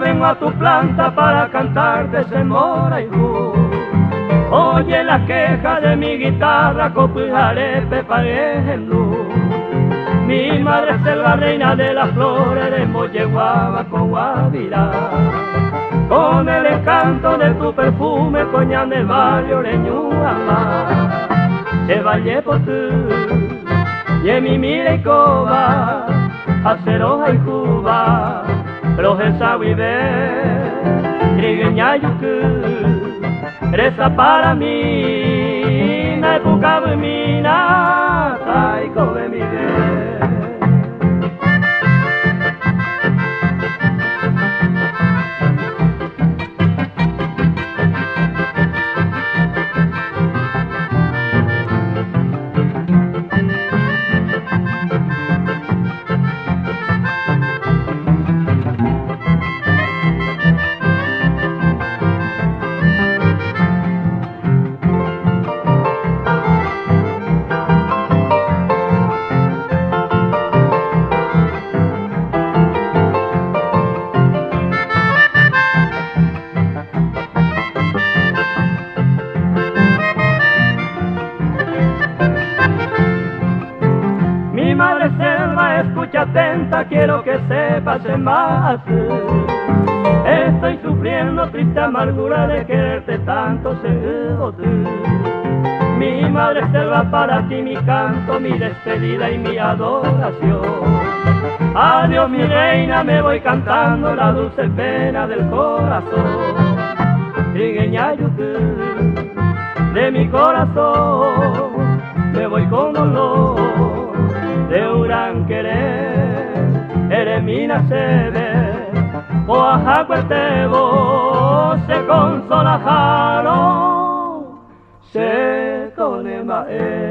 vengo a tu planta para cantarte Zamora y Ru. Oye la queja de mi guitarra, copo y arepe para el luz. Mi madre selva, reina de las flores de Moyeguaba, Coahuila. Con el encanto de tu perfume, coña del barrio Leñuama. Se vallé por tú, y mi mira y coba, aceroja y cuba, rojesa huive, trigueña yucu, reza para mí, na época de mi na, ay, come mi bien. Escucha atenta, quiero que sepas más. Estoy sufriendo triste amargura de quererte tanto, seguro. Mi madre selva, para ti mi canto, mi despedida y mi adoración. Adiós mi reina, me voy cantando la dulce pena del corazón. Trigueña yutú, de mi corazón, me voy con dolor. De Urán querer, eremina se ve, o ajacuetebo, se consola jaro, se conema.